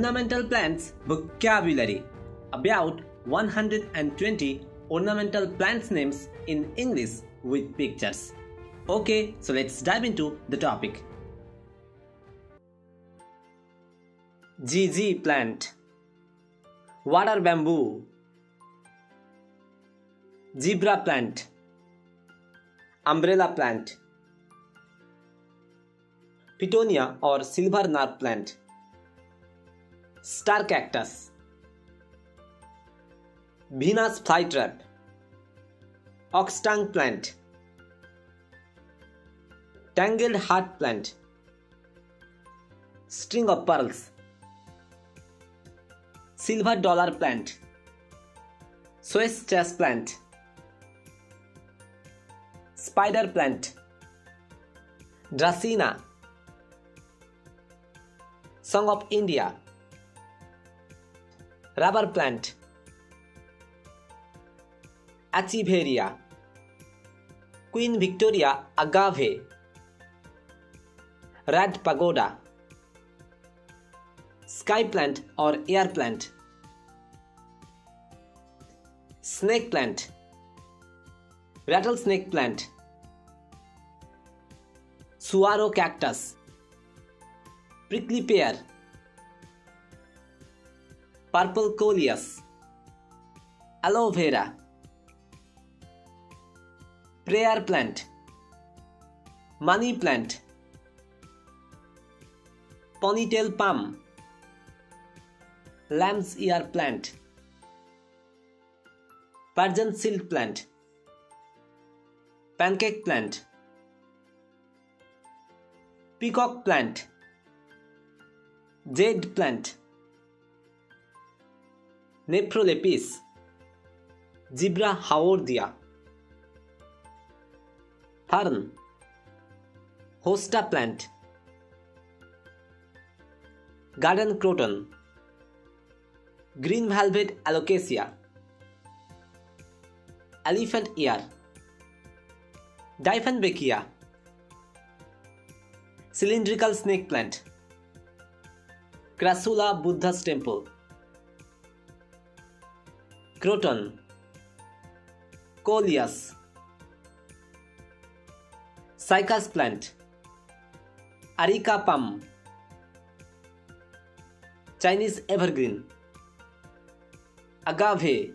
Ornamental Plants Vocabulary. About 120 ornamental plants names in English with pictures. Okay, so let's dive into the topic. GG plant, water bamboo, zebra plant, umbrella plant, Pitonia or silver knot plant, star cactus, Venus flytrap, oxtongue plant, tangled heart plant, string of pearls, silver dollar plant, Swiss chess plant, spider plant, Dracaena, Song of India, rubber plant, Achievera, Queen Victoria agave, red pagoda, sky plant or air plant, snake plant, rattlesnake plant, saguaro cactus, prickly pear, purple coleus, aloe vera, prayer plant, money plant, ponytail palm, lamb's ear plant, Persian silk plant, pancake plant, peacock plant, jade plant, Nephrolepis, Zebra hawordia, fern, hosta plant, garden croton, green velvet alocasia, elephant ear, Diefenbachia, cylindrical snake plant, Crassula Buddha's temple, croton, coleus, cycas plant, areca palm, Chinese evergreen, agave,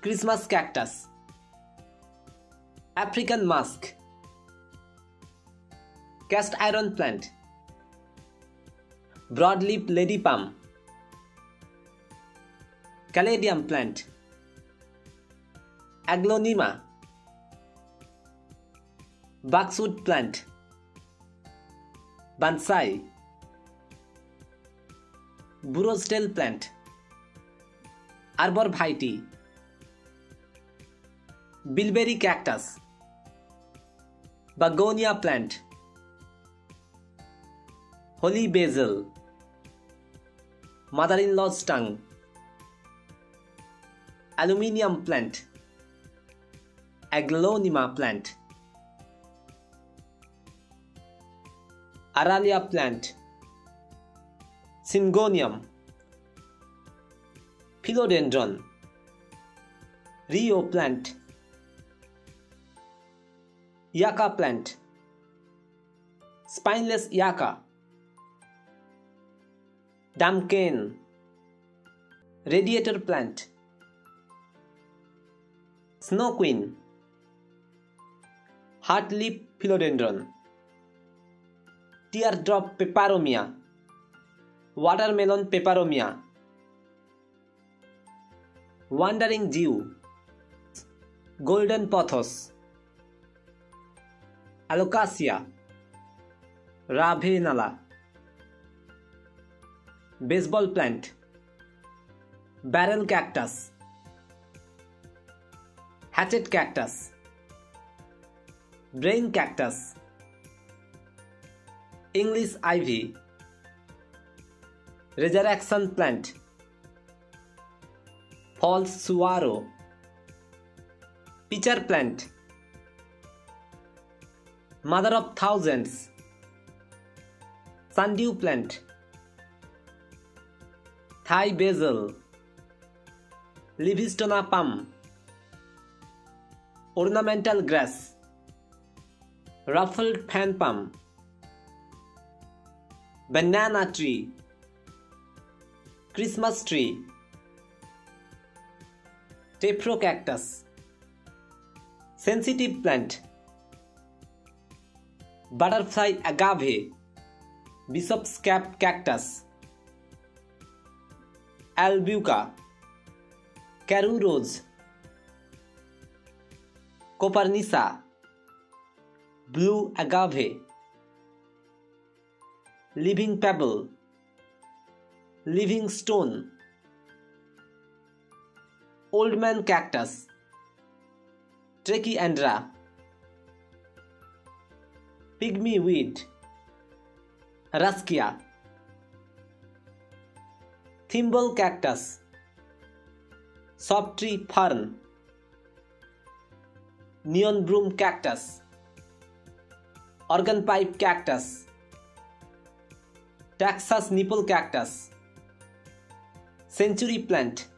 Christmas cactus, African musk, cast iron plant, broadleaf lady palm, caladium plant, aglonema, boxwood plant, bonsai, burrows tail plant, arbor vitae, bilberry cactus, begonia plant, holy basil, mother-in-law's tongue, aluminium plant, aglonema plant, aralia plant, syngonium, philodendron, Rio plant, yucca plant, spineless yucca, damkane, radiator plant, snow queen, heartleaf philodendron, teardrop peperomia, watermelon peperomia, wandering Jew, golden pothos, alocasia, ravenala, baseball plant, barrel cactus, hatchet cactus, brain cactus, English ivy, resurrection plant, false saguaro, pitcher plant, mother of thousands, sundew plant, Thai basil, Livingstona palm, ornamental grass, ruffled fan palm, banana tree, Christmas tree, Tetracactus, sensitive plant, butterfly agave, bishop's cap cactus, albuca, Carew rose, Copernicea, blue agave, living pebble, living stone, old man cactus, Trichiandra, pygmy weed, Ruscia, thimble cactus, soft tree fern, neon broom cactus, organ pipe cactus, Texas nipple cactus, century plant.